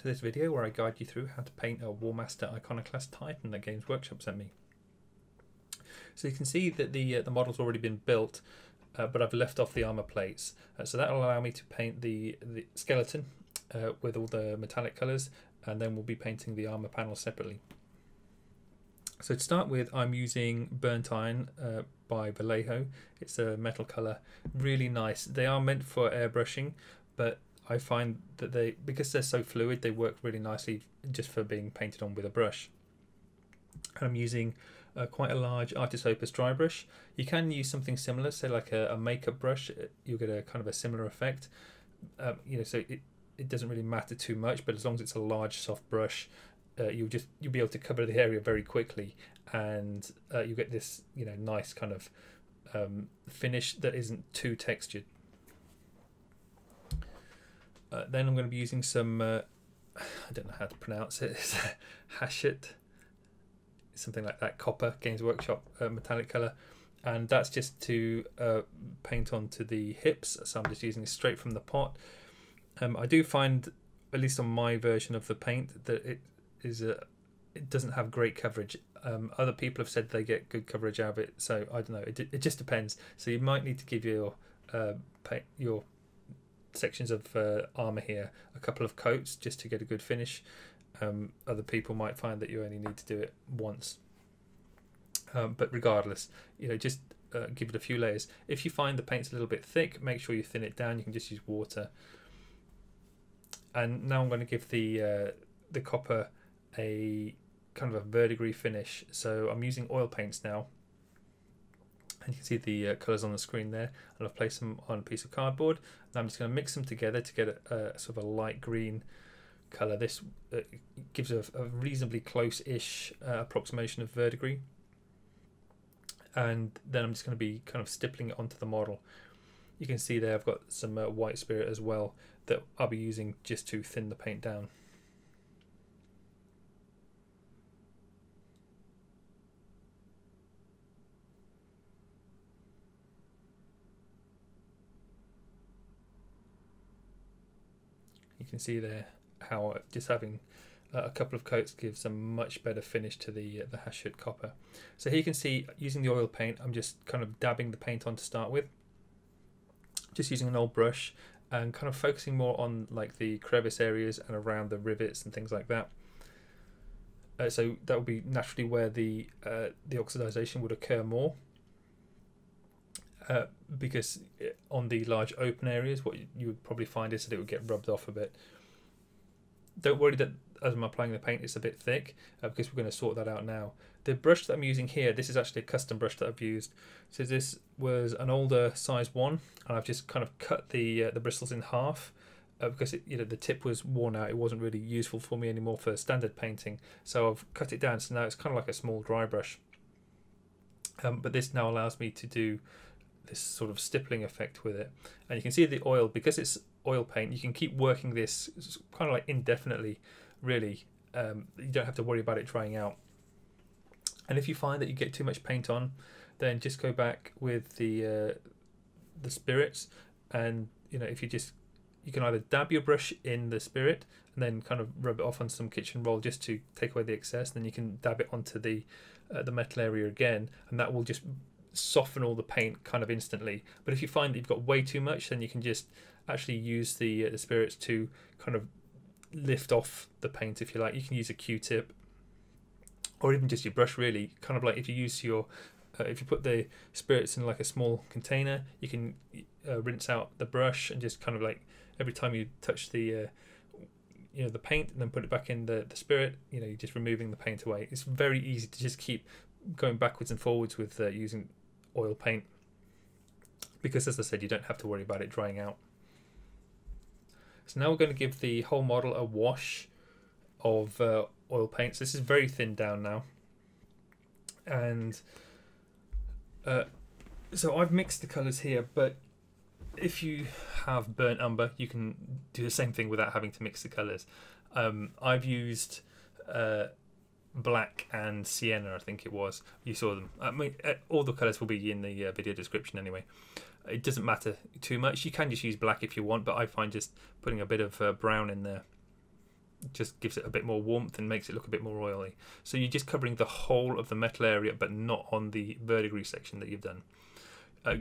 to this video where I guide you through how to paint a Warmaster Iconoclast Titan that Games Workshop sent me. So you can see that the model's already been built, but I've left off the armour plates. So that will allow me to paint the skeleton with all the metallic colours, and then we'll be painting the armour panel separately. So to start with, I'm using Burnt Iron by Vallejo. It's a metal colour, really nice. They are meant for airbrushing, but I find that because they're so fluid, they work really nicely just for being painted on with a brush. And I'm using quite a large Artis Opus dry brush. You can use something similar, say like a makeup brush. You'll get a kind of a similar effect. So it doesn't really matter too much, but as long as it's a large soft brush, you'll be able to cover the area very quickly, and you get this nice kind of finish that isn't too textured. Then I'm going to be using some I don't know how to pronounce it. It's Hashut, something like that, copper, Games Workshop metallic color, and that's just to paint onto the hips. So I'm just using this straight from the pot. I do find, at least on my version of the paint, that it doesn't have great coverage. Other people have said they get good coverage out of it, so I don't know. It just depends. So you might need to give your sections of armor here a couple of coats just to get a good finish. Other people might find that you only need to do it once. But regardless, just give it a few layers. If you find the paint's a little bit thick, make sure you thin it down. You can just use water. And now I'm going to give the copper a kind of a verdigris finish. So I'm using oil paints now, and you can see the colours on the screen there, and I've placed them on a piece of cardboard, and I'm just going to mix them together to get a sort of a light green colour. This gives a reasonably close-ish approximation of verdigris, and then I'm just going to be kind of stippling it onto the model. You can see there I've got some white spirit as well that I'll be using just to thin the paint down. You can see there how just having a couple of coats gives a much better finish to the Hashut copper. So here you can see, using the oil paint, I'm just kind of dabbing the paint on to start with, just using an old brush and kind of focusing more on like the crevice areas and around the rivets and things like that. So that will be naturally where the oxidization would occur more, because on the large open areas what you would probably find is that it would get rubbed off a bit. Don't worry that as I'm applying the paint it's a bit thick, because we're going to sort that out now. The brush that I'm using here, this is actually a custom brush that I've used. So this was an older size one, and I've just kind of cut the bristles in half, because the tip was worn out. It wasn't really useful for me anymore for standard painting, so I've cut it down. So now it's kind of like a small dry brush, but this now allows me to do this sort of stippling effect with it. And you can see the oil, because it's oil paint, you can keep working this kind of like indefinitely, really. You don't have to worry about it drying out. And if you find that you get too much paint on, then just go back with the spirits, and if you can either dab your brush in the spirit and then kind of rub it off on some kitchen roll just to take away the excess, and then you can dab it onto the metal area again, and that will just soften all the paint kind of instantly. But if you find that you've got way too much, then you can just actually use the spirits to kind of lift off the paint, if you like. You can use a Q-tip, or even just your brush, really. Kind of like if you use your if you put the spirits in like a small container, you can rinse out the brush and just kind of like every time you touch the the paint and then put it back in the spirit, you're just removing the paint away. It's very easy to just keep going backwards and forwards with using oil paint, because as I said, you don't have to worry about it drying out. So now we're going to give the whole model a wash of oil paint. So this is very thinned down now, and so I've mixed the colours here, but if you have burnt umber, you can do the same thing without having to mix the colours. I've used black and sienna, I think it was. You saw them. I mean, all the colours will be in the video description anyway. It doesn't matter too much. You can just use black if you want, but I find just putting a bit of brown in there just gives it a bit more warmth and makes it look a bit more oily. So you're just covering the whole of the metal area, but not on the verdigris section that you've done.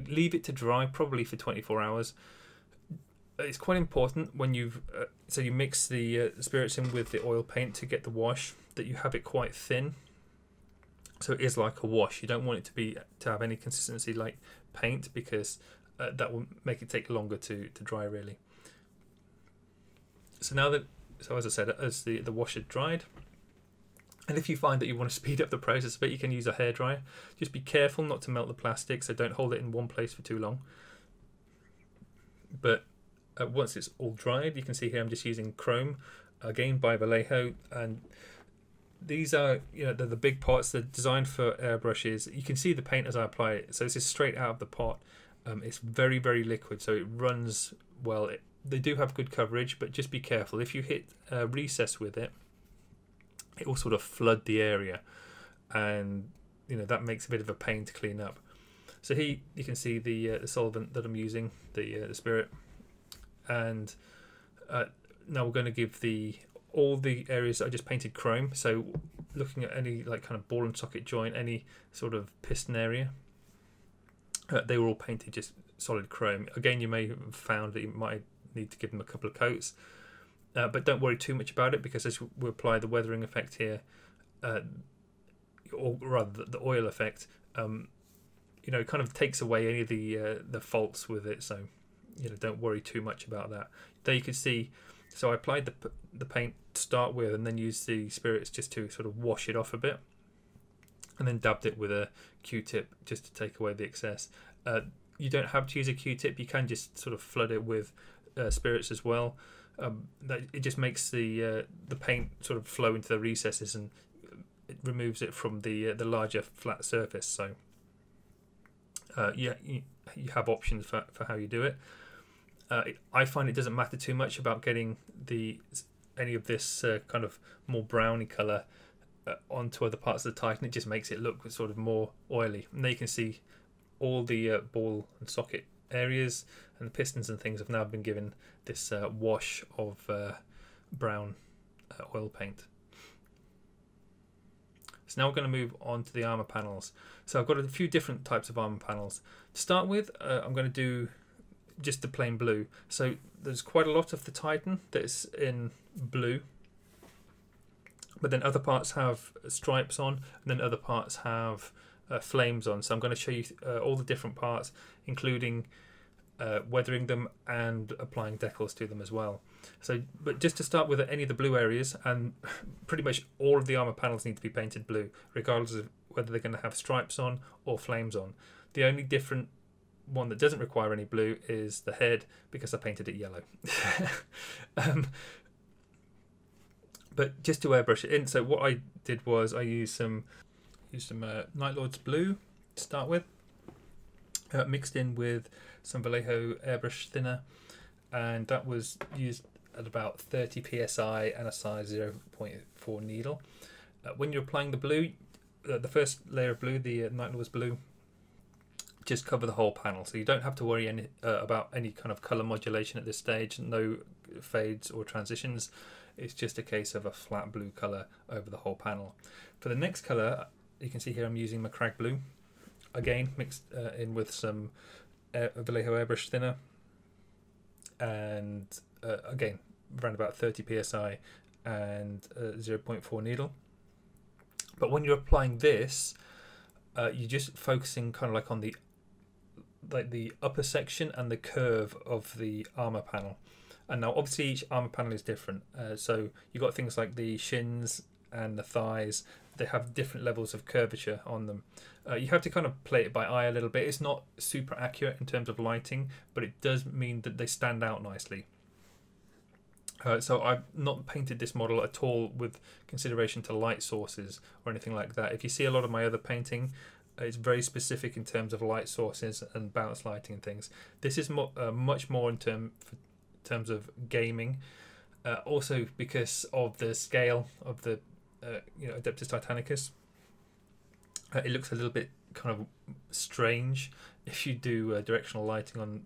Leave it to dry, probably for 24 hours. It's quite important when you've so you mix the spirits in with the oil paint to get the wash, that you have it quite thin, so it is like a wash. You don't want it to be to have any consistency like paint, because that will make it take longer to dry, really. So now that, so as I said, as the wash had dried, and if you find that you want to speed up the process a bit, you can use a hairdryer. Just be careful not to melt the plastic, so don't hold it in one place for too long. But once it's all dried, you can see here I'm just using chrome, again by Vallejo, and these are, you know, they're the big pots. They're designed for airbrushes. You can see the paint as I apply it, so this is straight out of the pot. It's very, very liquid, so it runs well. They do have good coverage, but just be careful. If you hit a recess with it, it will sort of flood the area, and you know that makes a bit of a pain to clean up. So here you can see the solvent that I'm using, the spirit, and now we're going to give all the areas I just painted chrome. So looking at any like kind of ball and socket joint, any sort of piston area, they were all painted just solid chrome. Again, you may have found that you might need to give them a couple of coats, but don't worry too much about it, because as we apply the weathering effect here, or rather the oil effect, you know, it kind of takes away any of the faults with it. So you know, don't worry too much about that. There you can see, so I applied the paint to start with, and then used the spirits just to sort of wash it off a bit, and then dabbed it with a Q-tip just to take away the excess. You don't have to use a Q-tip. You can just sort of flood it with spirits as well. It just makes the paint sort of flow into the recesses, and it removes it from the larger flat surface. So yeah, you have options for how you do it. I find it doesn't matter too much about getting any of this kind of more browny colour onto other parts of the Titan. It just makes it look sort of more oily. And there you can see all the ball and socket areas and the pistons and things have now been given this wash of brown oil paint. So now we're going to move on to the armor panels. So I've got a few different types of armor panels. To start with, I'm going to do just the plain blue. So there's quite a lot of the Titan that's in blue, but then other parts have stripes on, and then other parts have flames on. So I'm going to show you all the different parts, including weathering them and applying decals to them as well. So, but just to start with, any of the blue areas, and pretty much all of the armor panels need to be painted blue, regardless of whether they're going to have stripes on or flames on. The only different one that doesn't require any blue is the head, because I painted it yellow. But just to airbrush it in, so what I did was I used some Night Lords Blue to start with, mixed in with some Vallejo airbrush thinner, and that was used at about 30 psi and a size 0.4 needle. When you're applying the blue, the first layer of blue, the Night Lords Blue, just cover the whole panel, so you don't have to worry about any kind of color modulation at this stage. No fades or transitions. It's just a case of a flat blue color over the whole panel. For the next color, you can see here I'm using Macragge Blue, again mixed in with some Vallejo airbrush thinner, and again around about 30 psi and 0.4 needle. But when you're applying this, you're just focusing kind of like on the upper section and the curve of the armor panel. And now obviously each armor panel is different, so you've got things like the shins and the thighs. They have different levels of curvature on them. You have to kind of play it by eye a little bit. It's not super accurate in terms of lighting, but it does mean that they stand out nicely. So I've not painted this model at all with consideration to light sources or anything like that. If you see a lot of my other painting, it's very specific in terms of light sources and bounce lighting and things. This is much more in terms of gaming, also because of the scale of the you know, Adeptus Titanicus. It looks a little bit kind of strange if you do directional lighting on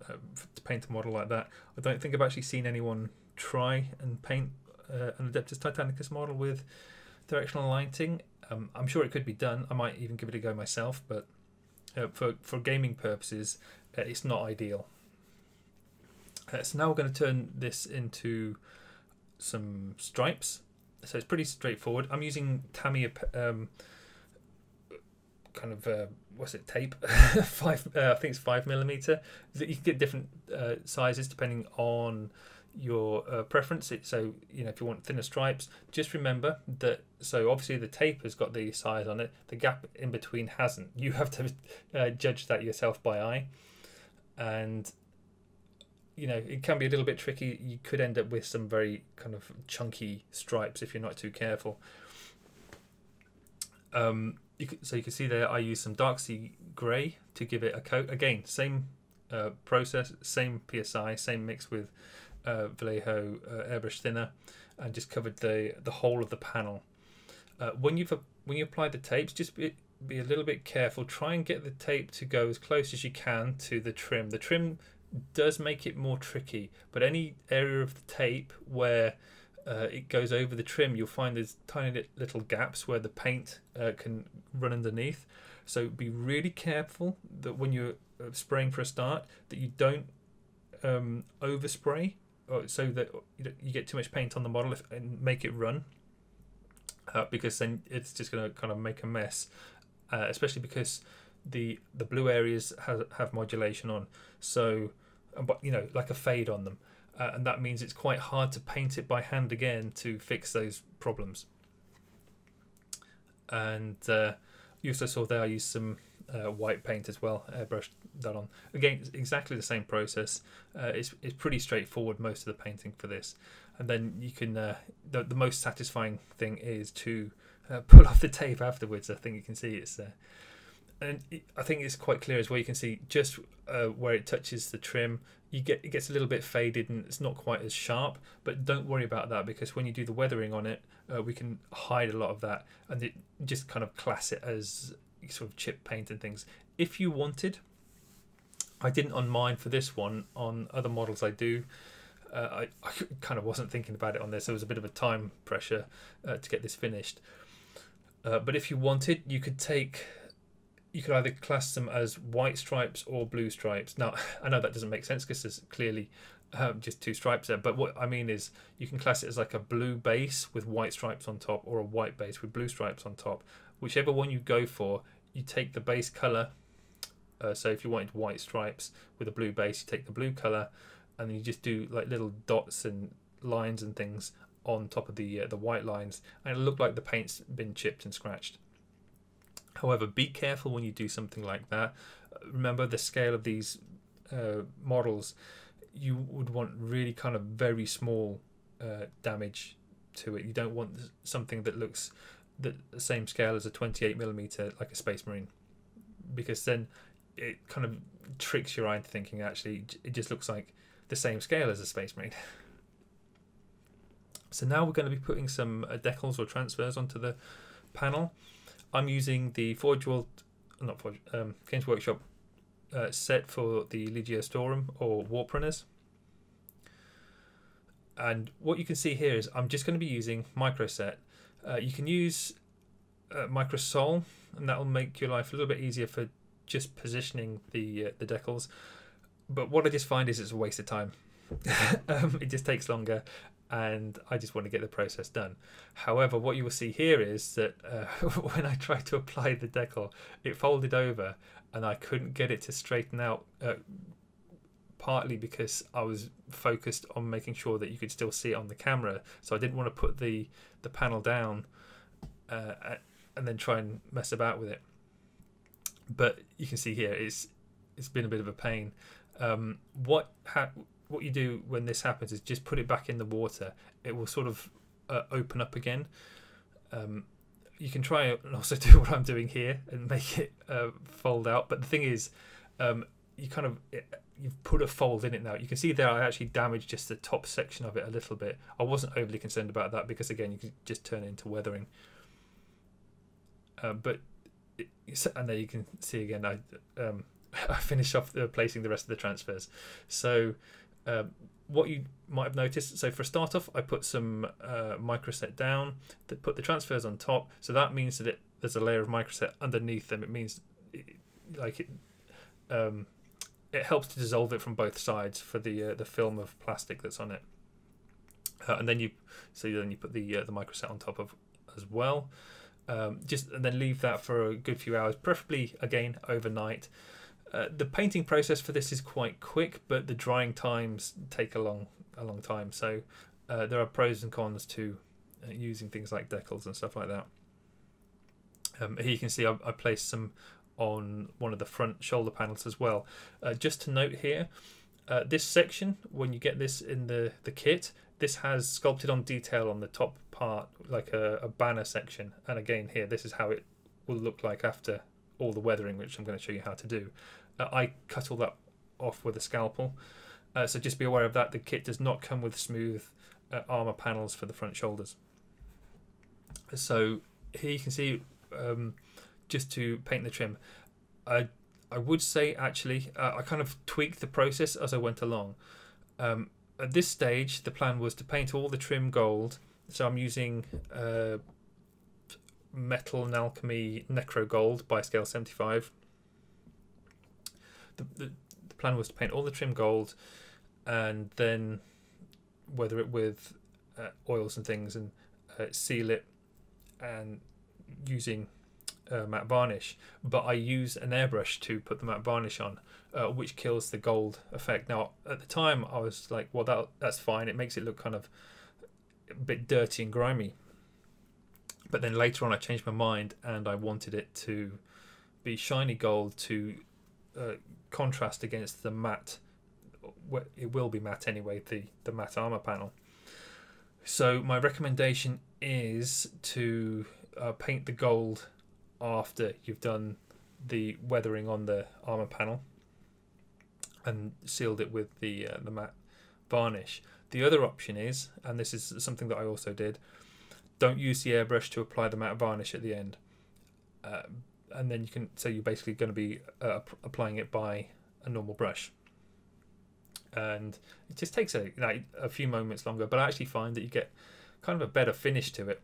to paint a model like that. I don't think I've actually seen anyone try and paint an Adeptus Titanicus model with directional lighting. I'm sure it could be done. I might even give it a go myself, but for gaming purposes, it's not ideal. So now we're going to turn this into some stripes. So it's pretty straightforward. I'm using Tamiya tape, I think it's 5mm. You can get different sizes depending on your preference. So you know, if you want thinner stripes, just remember that. So obviously the tape has got the size on it. The gap in between hasn't. You have to judge that yourself by eye, and you know, it can be a little bit tricky. You could end up with some very kind of chunky stripes if you're not too careful. So you can see there I use some Dark Sea Grey to give it a coat. Again, same process, same PSI, same mix with Vallejo airbrush thinner, and just covered the whole of the panel. When you apply the tapes, just be a little bit careful. Try and get the tape to go as close as you can to the trim. The trim does make it more tricky, but any area of the tape where it goes over the trim, you'll find there's tiny little gaps where the paint can run underneath. So be really careful that when you're spraying for a start, that you don't overspray, so that you get too much paint on the model and make it run, because then it's just going to kind of make a mess, especially because the blue areas have modulation on, so you know, like a fade on them. And that means it's quite hard to paint it by hand again to fix those problems. And you also saw there I used some white paint as well, airbrushed that on. Again, it's exactly the same process. It's pretty straightforward, most of the painting for this. And then you can, the most satisfying thing is to pull off the tape afterwards. I think you can see it's there. And I think it's quite clear as well. You can see just where it touches the trim, it gets a little bit faded and it's not quite as sharp. But don't worry about that, because when you do the weathering on it, we can hide a lot of that, and it just kind of class it as sort of chip paint and things. If you wanted, I didn't on mine for this one. On other models I do. I kind of wasn't thinking about it on this. There was a bit of a time pressure to get this finished. But if you wanted, you could take. You could either class them as white stripes or blue stripes. Now, I know that doesn't make sense because there's clearly just two stripes there, but what I mean is you can class it as like a blue base with white stripes on top, or a white base with blue stripes on top. Whichever one you go for, you take the base colour. So if you wanted white stripes with a blue base, you take the blue colour, and you just do like little dots and lines and things on top of the white lines, and it'll look like the paint's been chipped and scratched. However, be careful when you do something like that. Remember the scale of these models. You would want really kind of very small damage to it. You don't want something that looks the same scale as a 28mm, like a Space Marine, because then it kind of tricks your eye into thinking actually it just looks like the same scale as a Space Marine. So now we're going to be putting some decals or transfers onto the panel. I'm using the Forge World, not Forge, Games Workshop set for the Legio Astorum or Warp Runners. And what you can see here is I'm just going to be using Micro Set. You can use Micro Sol, and that will make your life a little bit easier for just positioning the decals. But what I just find is it's a waste of time. It just takes longer, and I just want to get the process done. However, what you will see here is that when I tried to apply the decal, it folded over and I couldn't get it to straighten out, partly because I was focused on making sure that you could still see it on the camera. So I didn't want to put the panel down and then try and mess about with it. But you can see here it's been a bit of a pain. What you do when this happens is just put it back in the water. It will sort of open up again. You can try and also do what I'm doing here and make it fold out, but the thing is you've put a fold in it now. You can see there I actually damaged just the top section of it a little bit. I wasn't overly concerned about that because again you can just turn it into weathering, and there you can see again I finished off placing the rest of the transfers. So what you might have noticed, so for a start off, I put some micro set down, put the transfers on top, so that means that there's a layer of micro set underneath them. It means it helps to dissolve it from both sides for the film of plastic that's on it. And then you put the micro set on top of as well. And then leave that for a good few hours, preferably again overnight. The painting process for this is quite quick, but the drying times take a long time. So there are pros and cons to using things like decals and stuff like that. Here you can see I placed some on one of the front shoulder panels as well. Just to note here, this section, when you get this in the kit, this has sculpted on detail on the top part, like a banner section. And again here, this is how it will look like after all the weathering, which I'm going to show you how to do. I cut all that off with a scalpel, so just be aware of that. The kit does not come with smooth armor panels for the front shoulders. So here you can see, just to paint the trim, I would say actually I kind of tweaked the process as I went along. At this stage the plan was to paint all the trim gold, so I'm using Metal and Alchemy Necro Gold by Scale 75. The plan was to paint all the trim gold and then weather it with oils and things, and seal it, and using matte varnish. But I use an airbrush to put the matte varnish on, which kills the gold effect. Now at the time I was like, well, that's fine, it makes it look kind of a bit dirty and grimy. But then later on I changed my mind and I wanted it to be shiny gold to contrast against the matte, it will be matte anyway, the matte armor panel. So my recommendation is to paint the gold after you've done the weathering on the armor panel and sealed it with the matte varnish. The other option is, and this is something that I also did, don't use the airbrush to apply the matte varnish at the end, and then you can. So you're basically going to be applying it by a normal brush, and it just takes a few moments longer. But I actually find that you get kind of a better finish to it.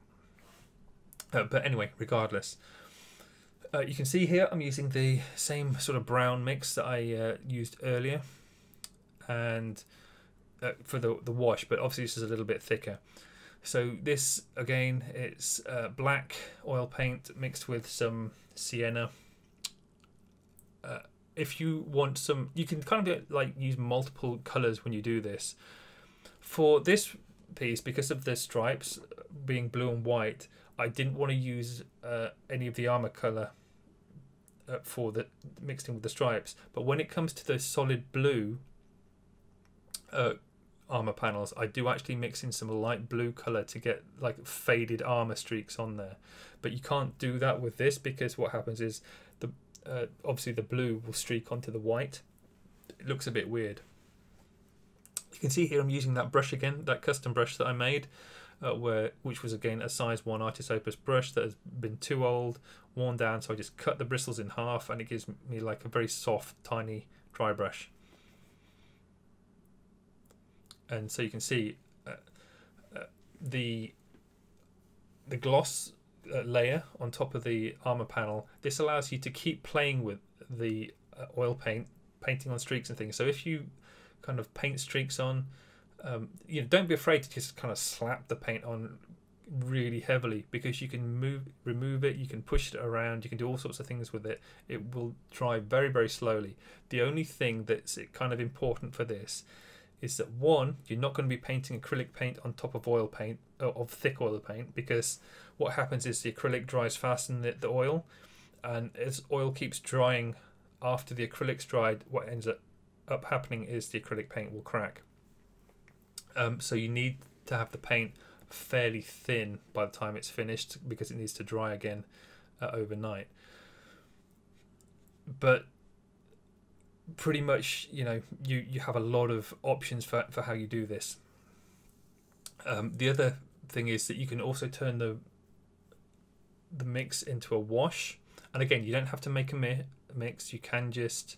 But anyway, regardless, you can see here I'm using the same sort of brown mix that I used earlier, and for the wash. But obviously this is a little bit thicker. So this again, it's black oil paint mixed with some sienna. If you want some, you can kind of get, like, use multiple colors when you do this. For this piece, because of the stripes being blue and white, I didn't want to use any of the armor color for the mixed in with the stripes. But when it comes to the solid blue armor panels, I do actually mix in some light blue color to get like faded armor streaks on there. But you can't do that with this, because what happens is the obviously the blue will streak onto the white. It looks a bit weird. You can see here I'm using that brush again, that custom brush that I made, which was again a size 1 Artis Opus brush that has been too old, worn down, so I just cut the bristles in half and it gives me like a very soft, tiny dry brush. And so you can see the gloss layer on top of the armor panel. This allows you to keep playing with the oil paint, painting on streaks and things. So if you kind of paint streaks on, you know, don't be afraid to just kind of slap the paint on really heavily, because you can remove it, you can push it around, you can do all sorts of things with it. It will dry very, very slowly. The only thing that's kind of important for this is that, one, you're not going to be painting acrylic paint on top of oil paint, of thick oil paint, because what happens is the acrylic dries faster than the oil, and as oil keeps drying after the acrylic's dried, what ends up happening is the acrylic paint will crack. So you need to have the paint fairly thin by the time it's finished, because it needs to dry again overnight. But pretty much, you know, you have a lot of options for how you do this. The other thing is that you can also turn the mix into a wash, and again you don't have to make a mix. You can just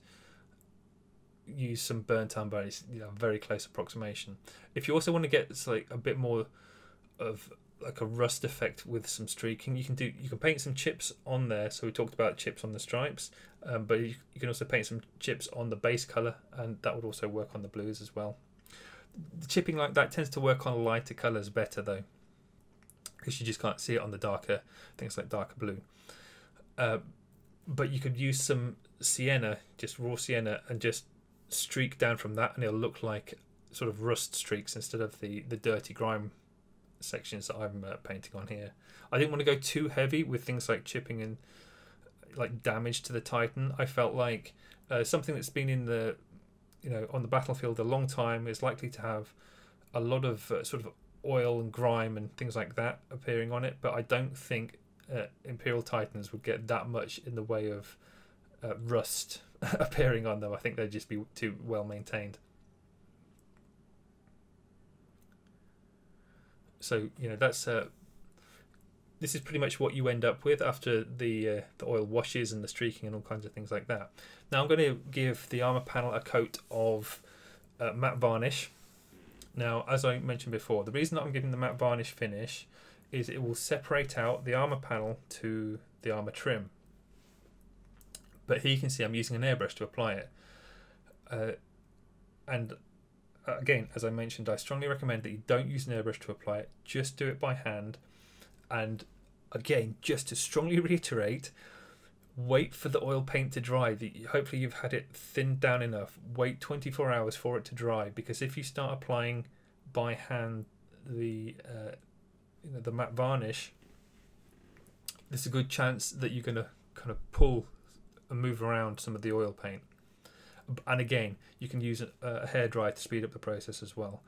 use some burnt iron, but it's, you know, very close approximation. If you also want to get like a bit more of like a rust effect with some streaking, you can do, you can paint some chips on there. So we talked about chips on the stripes, but you can also paint some chips on the base color, and that would also work on the blues as well. The chipping like that tends to work on lighter colors better though, because you just can't see it on the darker things like darker blue. But you could use some sienna, just raw sienna, and just streak down from that, and it'll look like sort of rust streaks instead of the dirty grime sections that I'm painting on here. I didn't want to go too heavy with things like chipping and like damage to the Titan. I felt like something that's been in the, you know, on the battlefield a long time is likely to have a lot of sort of oil and grime and things like that appearing on it, but I don't think Imperial Titans would get that much in the way of rust appearing on them. I think they'd just be too well maintained. So, you know, that's this is pretty much what you end up with after the oil washes and the streaking and all kinds of things like that. Now I'm going to give the armor panel a coat of matte varnish. Now, as I mentioned before, the reason that I'm giving the matte varnish finish is it will separate out the armor panel to the armor trim. But here you can see I'm using an airbrush to apply it. And again, as I mentioned, I strongly recommend that you don't use an airbrush to apply it. Just do it by hand. And again, just to strongly reiterate, wait for the oil paint to dry. Hopefully you've had it thinned down enough. Wait 24 hours for it to dry, because if you start applying by hand the matte varnish, there's a good chance that you're going to kind of pull and move around some of the oil paint. And again, you can use a hairdryer to speed up the process as well.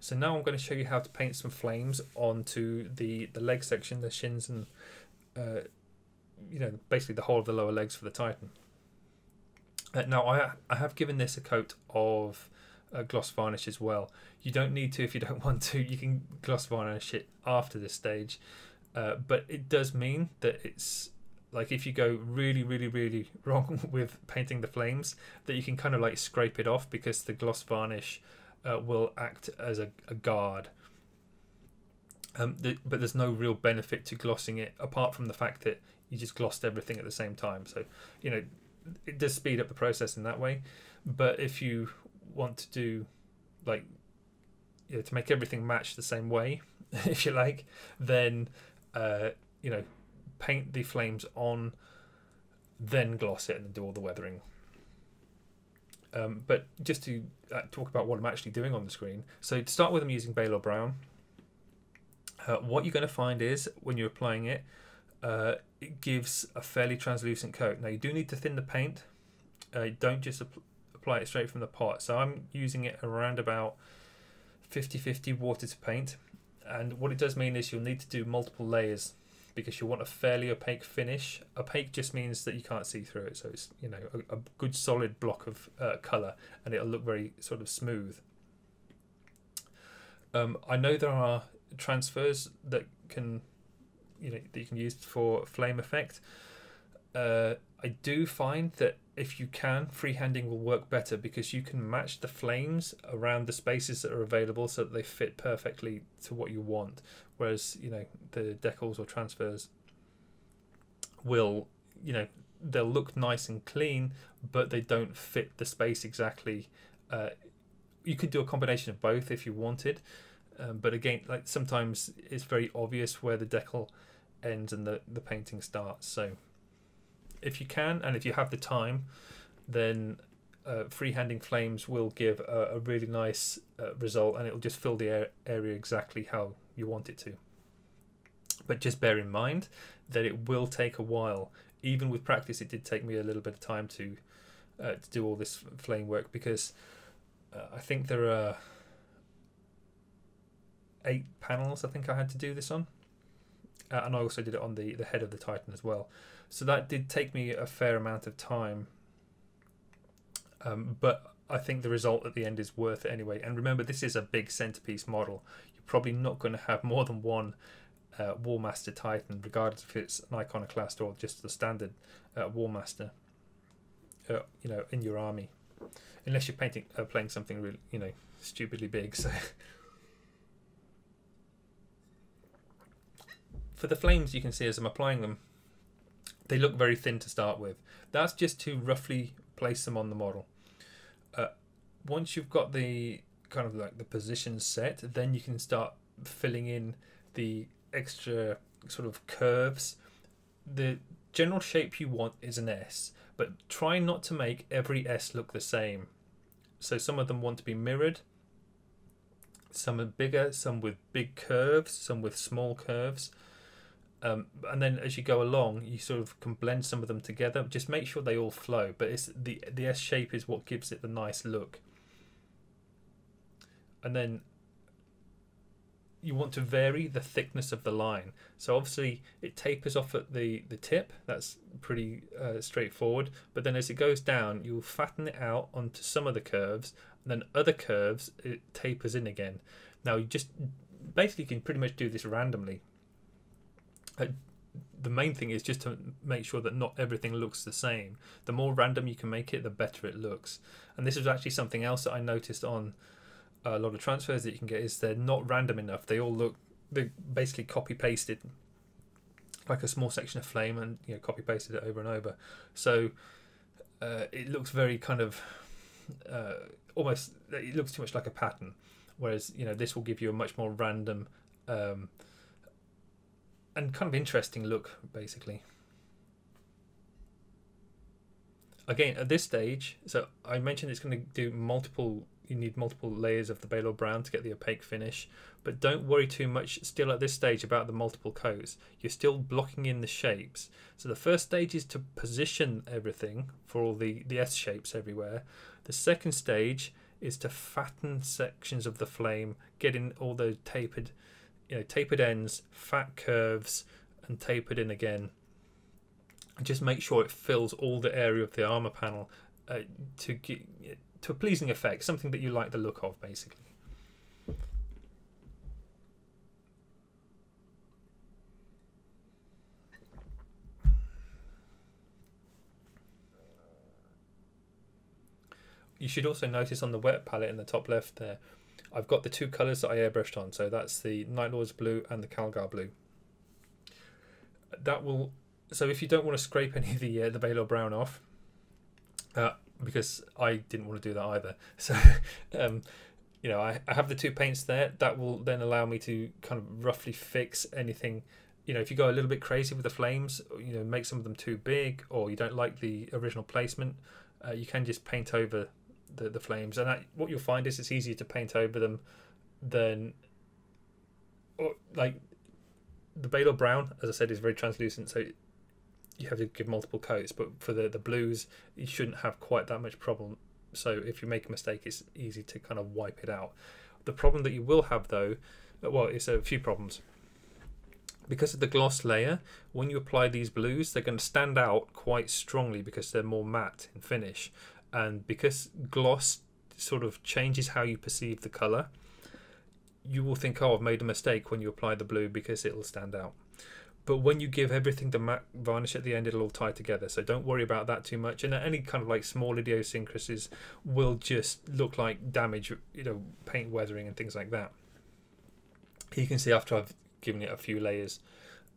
So now I'm going to show you how to paint some flames onto the leg section, the shins, and you know, basically the whole of the lower legs for the Titan. Now I have given this a coat of gloss varnish as well. You don't need to if you don't want to. You can gloss varnish it after this stage, but it does mean that it's like if you go really, really, really wrong with painting the flames, that you can kind of like scrape it off, because the gloss varnish will act as a guard. But there's no real benefit to glossing it apart from the fact that you just glossed everything at the same time. So, you know, it does speed up the process in that way. But if you want to do like, you know, to make everything match the same way if you like, then you know, paint the flames on, then gloss it and do all the weathering. But just to talk about what I'm actually doing on the screen, so to start with, I'm using Balor Brown. What you're going to find is when you're applying it, it gives a fairly translucent coat. Now you do need to thin the paint. Don't just apply it straight from the pot. So I'm using it around about 50-50 water to paint, and what it does mean is you'll need to do multiple layers because you want a fairly opaque finish. Opaque just means that you can't see through it, so it's, you know, a good solid block of colour, and it'll look very sort of smooth. I know there are transfers that can, you know, that you can use for flame effect. I do find that if you can, freehanding will work better, because you can match the flames around the spaces that are available so that they fit perfectly to what you want. Whereas, you know, the decals or transfers will, you know, they'll look nice and clean, but they don't fit the space exactly. You could do a combination of both if you wanted, but again, like sometimes it's very obvious where the decal ends and the painting starts. So if you can, and if you have the time, then freehanding flames will give a really nice result, and it'll just fill the area exactly how you want it to. But just bear in mind that it will take a while. Even with practice, it did take me a little bit of time to do all this flame work, because I think there are 8 panels I think I had to do this on, and I also did it on the head of the Titan as well. So that did take me a fair amount of time, but I think the result at the end is worth it anyway. And remember, this is a big centerpiece model. You're probably not going to have more than one Warmaster Titan, regardless if it's an Iconoclast or just the standard Warmaster. you know, in your army, unless you're painting playing something really, you know, stupidly big. So for the flames, you can see as I'm applying them, they look very thin to start with. That's just to roughly place them on the model. Once you've got the kind of like the position set, then you can start filling in the extra sort of curves. The general shape you want is an S, but try not to make every S look the same. So some of them want to be mirrored, some are bigger, some with big curves, some with small curves. And then as you go along, you sort of can blend some of them together. Just make sure they all flow, but it's the S shape is what gives it the nice look. And then you want to vary the thickness of the line. So obviously it tapers off at the tip. That's pretty straightforward. But then as it goes down, you'll fatten it out onto some of the curves, and then other curves it tapers in again. Now you just basically can pretty much do this randomly. The main thing is just to make sure that not everything looks the same. The more random you can make it, the better it looks. And this is actually something else that I noticed on a lot of transfers that you can get, is they're not random enough. They all look, they're basically copy pasted, like a small section of flame, and you know, copy pasted it over and over. So it looks very kind of almost, it looks too much like a pattern. Whereas, you know, this will give you a much more random and kind of interesting look, basically. Again, at this stage, so I mentioned it's going to do multiple, you need multiple layers of the Balor Brown to get the opaque finish, but don't worry too much still at this stage about the multiple coats. You're still blocking in the shapes. So the first stage is to position everything for all the S shapes everywhere. The second stage is to fatten sections of the flame, getting all the tapered, you know, tapered ends, fat curves, and tapered in again. And just make sure it fills all the area of the armor panel to get to a pleasing effect, something that you like the look of, basically. You should also notice on the wet palette in the top left there, I've got the two colours that I airbrushed on, so that's the Night Lords Blue and the Calgar Blue. That will, so if you don't want to scrape any of the Balor Brown off, because I didn't want to do that either, so you know, I have the two paints there. That will then allow me to kind of roughly fix anything. You know, if you go a little bit crazy with the flames, you know, make some of them too big, or you don't like the original placement, you can just paint over the flames, and that, what you'll find is it's easier to paint over them than, or like the Balor Brown, as I said, is very translucent, so you have to give multiple coats. But for the blues, you shouldn't have quite that much problem. So if you make a mistake, it's easy to kind of wipe it out. The problem that you will have though, well, it's a few problems. Because of the gloss layer, when you apply these blues, they're going to stand out quite strongly because they're more matte in finish. And because gloss sort of changes how you perceive the colour, you will think, oh, I've made a mistake when you apply the blue, because it'll stand out. But when you give everything the matte varnish at the end, it'll all tie together, so don't worry about that too much. And any kind of like small idiosyncrasies will just look like damage, you know, paint weathering and things like that. You can see after I've given it a few layers,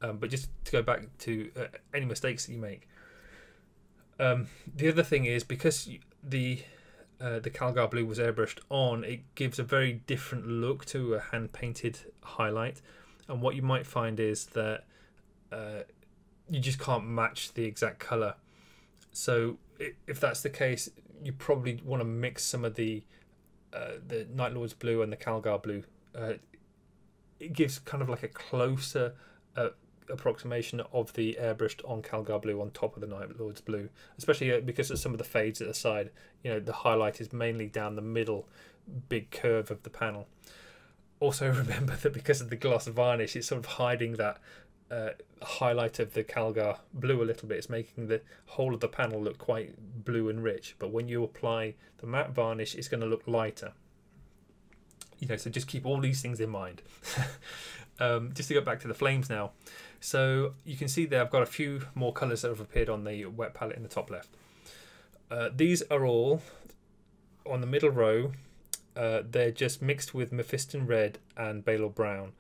but just to go back to any mistakes that you make. The other thing is, because the Calgar Blue was airbrushed on, it gives a very different look to a hand-painted highlight. And what you might find is that you just can't match the exact colour. So if that's the case, you probably want to mix some of the Night Lords Blue and the Calgar Blue. It gives kind of like a closer approximation of the airbrushed on Calgar Blue on top of the Night Lords Blue, especially because of some of the fades at the side. You know, the highlight is mainly down the middle big curve of the panel. Also remember that because of the gloss varnish, it's sort of hiding that highlight of the Calgar Blue a little bit. It's making the whole of the panel look quite blue and rich, but when you apply the matte varnish, it's going to look lighter. You know, so just keep all these things in mind. Just to go back to the flames now, so you can see there I've got a few more colours that have appeared on the wet palette in the top left. These are all on the middle row. They're just mixed with Mephiston Red and Balor Brown.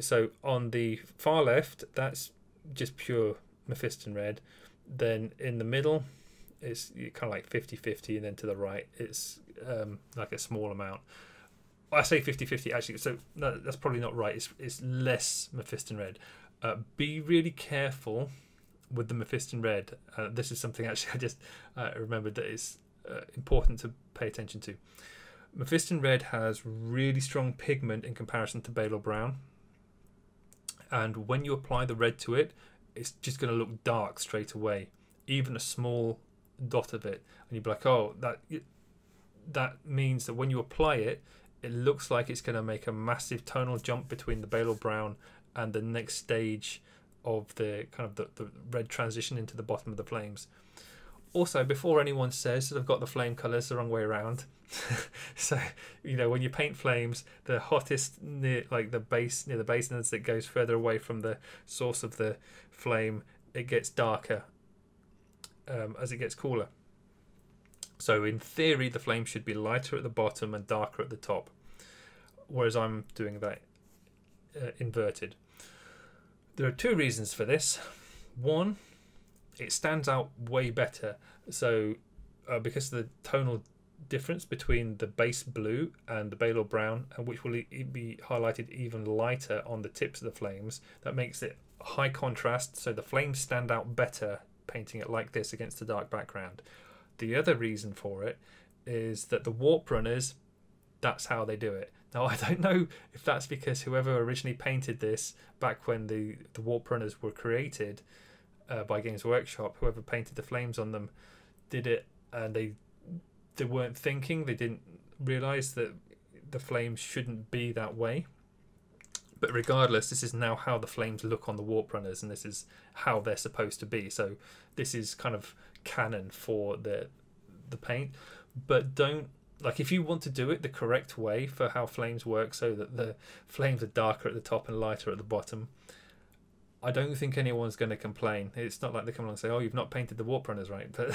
So on the far left, that's just pure Mephiston Red. Then in the middle, it's kind of like 50-50, and then to the right, it's like a small amount. I say 50-50 actually, so no, that's probably not right. It's less Mephiston Red. Be really careful with the Mephiston Red. This is something actually I just remembered that it's important to pay attention to. Mephiston Red has really strong pigment in comparison to Balor Brown, and when you apply the red to it, it's just going to look dark straight away, even a small dot of it, and you'd be like, oh, that means that when you apply it, it looks like it's going to make a massive tonal jump between the Balor Brown and the next stage of the kind of the red transition into the bottom of the flames. Also, before anyone says that I've got the flame colours the wrong way around, so you know, when you paint flames, the hottest near like the base, near the base, and as it goes further away from the source of the flame, it gets darker as it gets cooler. So in theory, the flame should be lighter at the bottom and darker at the top, whereas I'm doing that inverted. There are two reasons for this. One, it stands out way better. So because of the tonal difference between the base blue and the Balor Brown, and which will be highlighted even lighter on the tips of the flames, that makes it high contrast, so the flames stand out better painting it like this against the dark background. The other reason for it is that the Warp Runners, that's how they do it. Now, I don't know if that's because whoever originally painted this back when the Warp Runners were created by Games Workshop, whoever painted the flames on them did it, and they weren't thinking, they didn't realise that the flames shouldn't be that way. But regardless, this is now how the flames look on the Warp Runners, and this is how they're supposed to be. So this is kind of canon for the paint. But don't, like, if you want to do it the correct way for how flames work, so that the flames are darker at the top and lighter at the bottom, I don't think anyone's going to complain. It's not like they come along and say, "Oh, you've not painted the Warp Runners right." But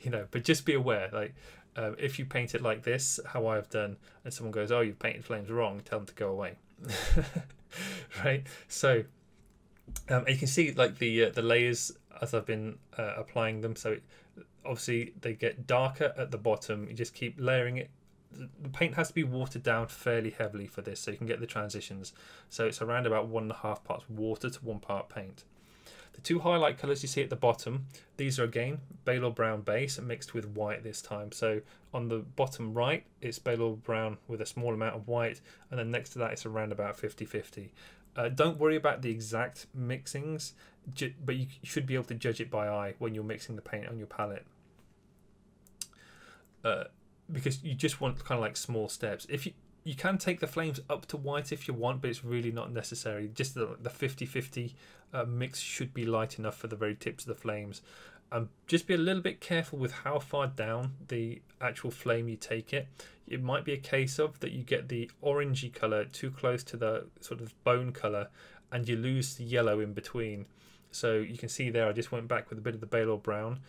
you know, but just be aware, like, if you paint it like this, how I've done, and someone goes, "Oh, you've painted flames wrong," tell them to go away. Right? So you can see like the layers as I've been applying them. So obviously they get darker at the bottom. You just keep layering it. The paint has to be watered down fairly heavily for this, so you can get the transitions. So it's around about 1.5 parts water to 1 part paint. The two highlight colours you see at the bottom, these are again Balor Brown base mixed with white this time. So on the bottom right, it's Balor Brown with a small amount of white, and then next to that it's around about 50-50. Don't worry about the exact mixings, but you should be able to judge it by eye when you're mixing the paint on your palette. Because you just want kind of like small steps. If you can take the flames up to white if you want, but it's really not necessary. Just the 50-50 mix should be light enough for the very tips of the flames. Just be a little bit careful with how far down the actual flame you take it. It might be a case of that you get the orangey colour too close to the sort of bone colour, and you lose the yellow in between. So you can see there I just went back with a bit of the Balor Brown.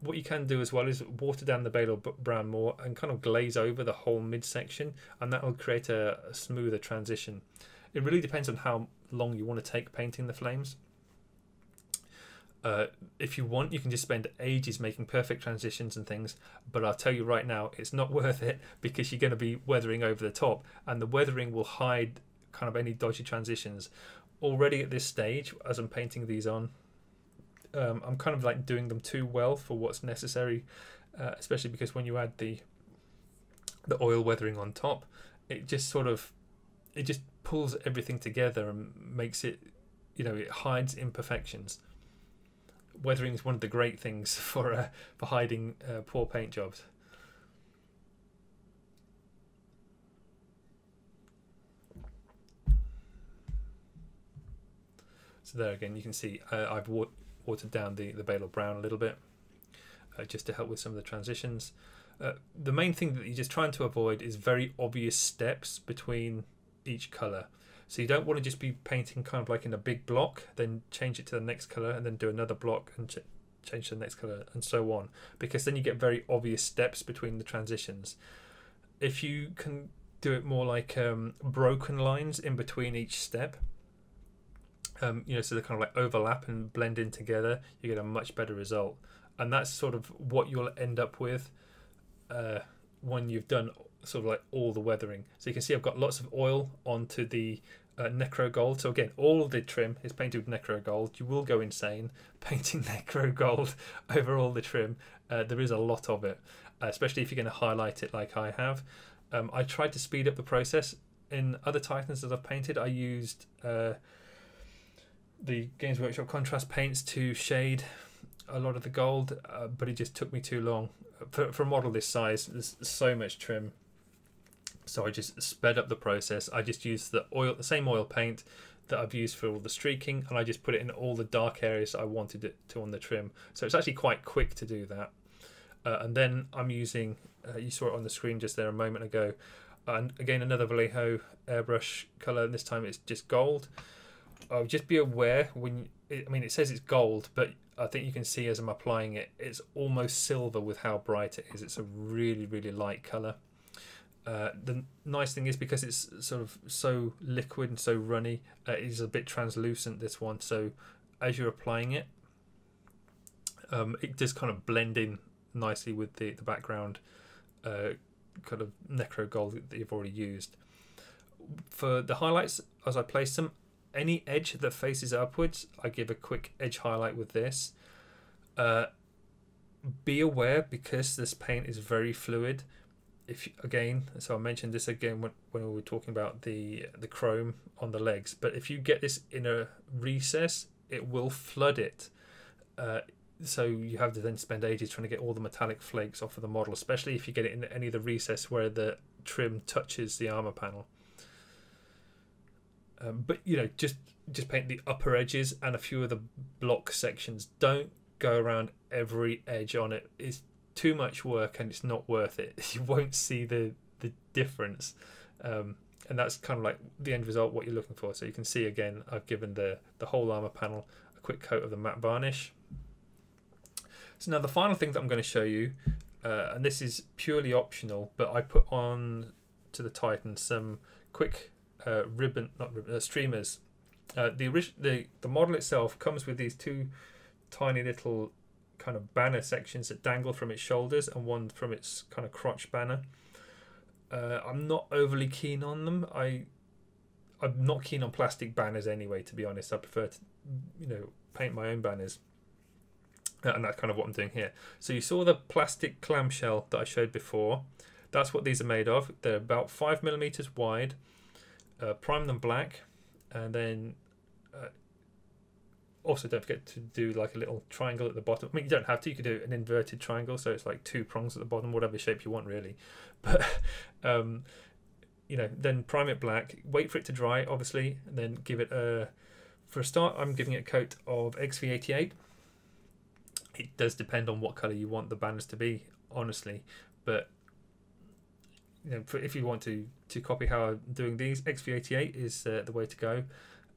What you can do as well is water down the Balor Brown more and kind of glaze over the whole midsection, and that will create a smoother transition. It really depends on how long you want to take painting the flames. If you want, you can just spend ages making perfect transitions and things, but I'll tell you right now, it's not worth it, because you're going to be weathering over the top, and the weathering will hide kind of any dodgy transitions. Already at this stage, as I'm painting these on, I'm kind of like doing them too well for what's necessary, especially because when you add the oil weathering on top, it just sort of, it just pulls everything together and makes it, you know, it hides imperfections. Weathering is one of the great things for hiding poor paint jobs. So there again, you can see I've watered down the Balor Brown a little bit just to help with some of the transitions. The main thing that you're just trying to avoid is very obvious steps between each colour. So you don't want to just be painting kind of like in a big block, then change it to the next colour and then do another block and change to the next color, and so on, because then you get very obvious steps between the transitions. If you can do it more like broken lines in between each step, you know, so they kind of like overlap and blend in together, you get a much better result. And that's sort of what you'll end up with when you've done sort of like all the weathering. So you can see I've got lots of oil onto the Necro Gold. So again, all of the trim is painted with Necro Gold. You will go insane painting Necro Gold over all the trim. There is a lot of it, especially if you're going to highlight it like I have. I tried to speed up the process. In other Titans that I've painted, I used the Games Workshop contrast paints to shade a lot of the gold, but it just took me too long. For a model this size, there's so much trim, so I just sped up the process. I just used the same oil paint that I've used for all the streaking, and I just put it in all the dark areas I wanted it to on the trim. So it's actually quite quick to do that. And then I'm using, you saw it on the screen just there a moment ago, and again another Vallejo airbrush colour, and this time it's just gold. I'll just be aware when, I mean, it says it's gold, but I think you can see as I'm applying it, it's almost silver with how bright it is. It's a really, really light colour. The nice thing is, because it's sort of so liquid and so runny, it is a bit translucent, this one. So as you're applying it, it does kind of blend in nicely with the background kind of Necro Gold that you've already used. For the highlights, as I place them, any edge that faces upwards, I give a quick edge highlight with this. Be aware, because this paint is very fluid. If you, again, so I mentioned this again when we were talking about the chrome on the legs, but if you get this in a recess, it will flood it. So you have to then spend ages trying to get all the metallic flakes off of the model, especially if you get it in any of the recess where the trim touches the armor panel. But you know, just paint the upper edges and a few of the block sections. Don't go around every edge on it. It's too much work and it's not worth it. You won't see the difference, and that's kind of like the end result, what you're looking for. So you can see again, I've given the whole armor panel a quick coat of the matte varnish. So now the final thing that I'm going to show you, and this is purely optional, but I put on to the Titan some quick streamers. The model itself comes with these two tiny little kind of banner sections that dangle from its shoulders and one from its kind of crotch banner. I'm not overly keen on them. I'm not keen on plastic banners anyway, to be honest. I prefer to, you know, paint my own banners, and that's kind of what I'm doing here. So you saw the plastic clamshell that I showed before. That's what these are made of. They're about 5mm wide. Prime them black, and then also don't forget to do like a little triangle at the bottom. I mean, you don't have to, you could do an inverted triangle, so it's like two prongs at the bottom, whatever shape you want really. But you know, then prime it black, wait for it to dry obviously, and then give it a, for a start I'm giving it a coat of XV88. It does depend on what color you want the banners to be, honestly, but you know, if you want to copy how I'm doing these, XV88 is the way to go.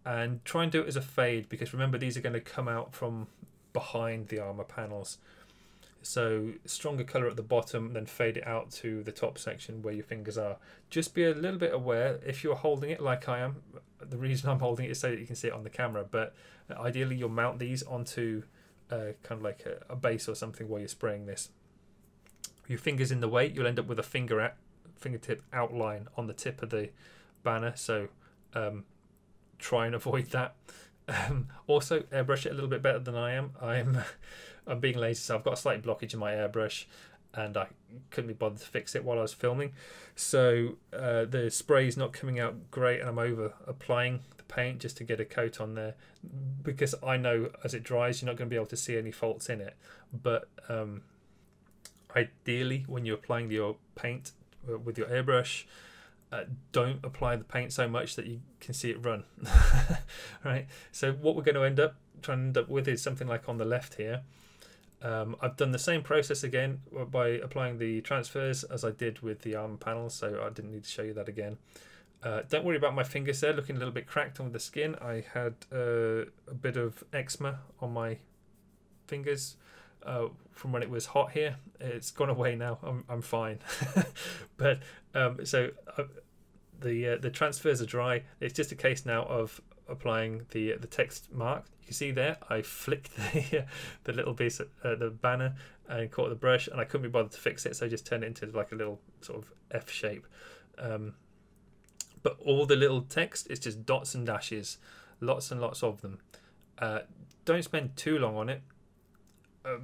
And try and do it as a fade, because remember, these are going to come out from behind the armor panels. So stronger color at the bottom, then fade it out to the top section where your fingers are. Just be a little bit aware, if you're holding it like I am, the reason I'm holding it is so that you can see it on the camera, but ideally you'll mount these onto kind of like a base or something while you're spraying this. Your fingers in the way, you'll end up with a fingertip outline on the tip of the banner, so try and avoid that. Also airbrush it a little bit better than I am. I'm being lazy, so I've got a slight blockage in my airbrush and I couldn't be bothered to fix it while I was filming, so the spray is not coming out great and I'm over applying the paint just to get a coat on there, because I know as it dries you're not going to be able to see any faults in it. But ideally when you're applying your paint with your airbrush, don't apply the paint so much that you can see it run. Right, so what we're going to end up with is something like on the left here. I've done the same process again by applying the transfers as I did with the arm panel, so I didn't need to show you that again. Don't worry about my fingers there looking a little bit cracked on the skin. I had a bit of eczema on my fingers from when it was hot here. It's gone away now. I'm fine. But the transfers are dry. It's just a case now of applying the text mark. You can see there I flicked the little piece of, the banner and caught the brush, and I couldn't be bothered to fix it, so I just turned it into like a little sort of F shape. But all the little text is just dots and dashes, lots and lots of them. Don't spend too long on it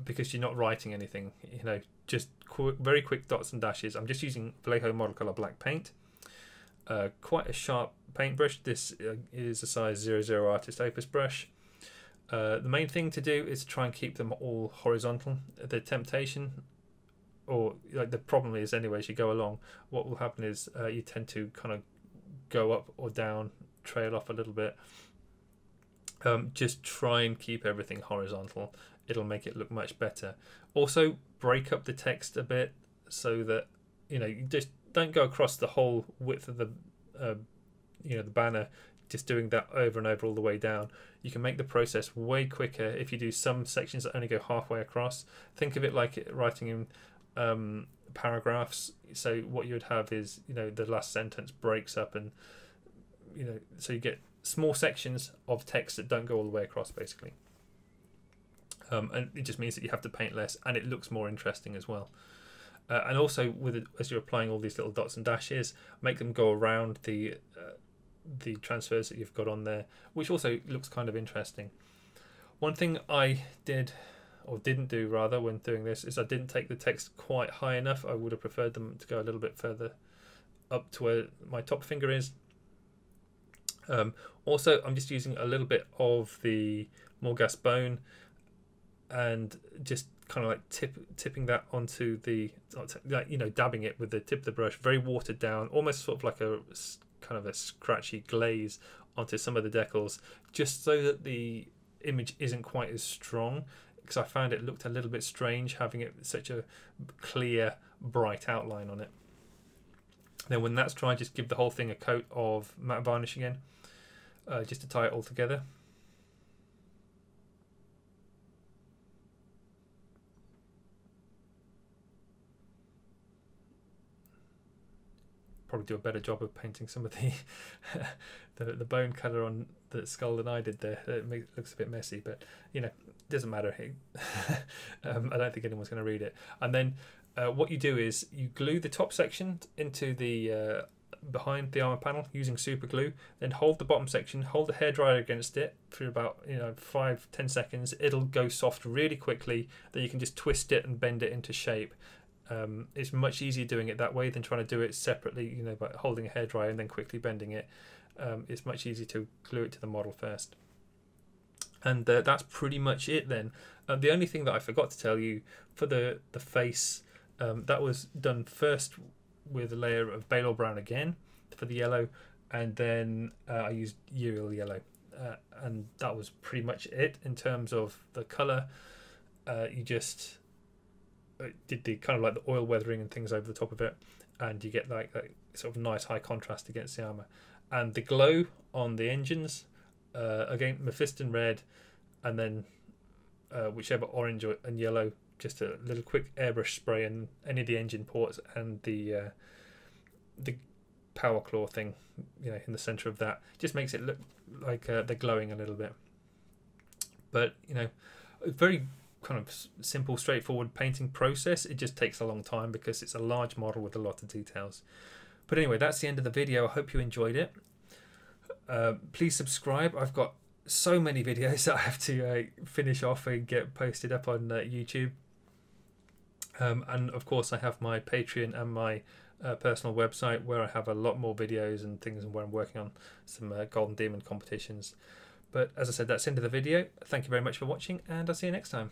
because you're not writing anything, you know, just very quick dots and dashes. I'm just using Vallejo Model Color black paint, quite a sharp paintbrush. This is a size 00 Artis Opus brush. The main thing to do is try and keep them all horizontal. The temptation, or like the problem is anyway, as you go along, what will happen is you tend to kind of go up or down, trail off a little bit. Just try and keep everything horizontal. It'll make it look much better. Also, break up the text a bit so that, you know, you just don't go across the whole width of the you know, the banner, just doing that over and over all the way down. You can make the process way quicker if you do some sections that only go halfway across. Think of it like writing in paragraphs. So what you would have is, you know, the last sentence breaks up, and you know, so you get small sections of text that don't go all the way across, basically. And it just means that you have to paint less, and it looks more interesting as well. And also, as you're applying all these little dots and dashes, make them go around the transfers that you've got on there, which also looks kind of interesting. One thing I did, or didn't do rather, when doing this is I didn't take the text quite high enough. I would have preferred them to go a little bit further up to where my top finger is. Also, I'm just using a little bit of the Morgas bone and just kind of like tipping that onto the, like, you know, dabbing it with the tip of the brush, very watered down, almost sort of like a kind of a scratchy glaze onto some of the decals, just so that the image isn't quite as strong, because I found it looked a little bit strange having it such a clear, bright outline on it. Then when that's dry, just give the whole thing a coat of matte varnish again, just to tie it all together. Probably do a better job of painting some of the the bone color on the skull than I did there. It looks a bit messy, but you know, it doesn't matter. I don't think anyone's going to read it. And then what you do is you glue the top section into the behind the armor panel using super glue. Then hold the bottom section, hold the hairdryer against it for about, you know, 5-10 seconds. It'll go soft really quickly. Then you can just twist it and bend it into shape. It's much easier doing it that way than trying to do it separately, you know, by holding a hairdryer and then quickly bending it. It's much easier to glue it to the model first. And that's pretty much it then. The only thing that I forgot to tell you for the face, that was done first with a layer of Balor Brown again for the yellow, and then I used Yriel Yellow, and that was pretty much it in terms of the colour. You just did the kind of like the oil weathering and things over the top of it, and you get like that sort of nice high contrast against the armor. And the glow on the engines, again Mephiston Red, and then whichever orange and yellow, just a little quick airbrush spray in any of the engine ports, and the power claw thing, you know, in the center of that, just makes it look like they're glowing a little bit. But you know, very kind of simple, straightforward painting process. It just takes a long time because it's a large model with a lot of details. But anyway, that's the end of the video. I hope you enjoyed it. Please subscribe. I've got so many videos that I have to finish off and get posted up on YouTube. And of course I have my Patreon and my personal website, where I have a lot more videos and things, and where I'm working on some Golden Demon competitions. But as I said, that's the end of the video. Thank you very much for watching, and I'll see you next time.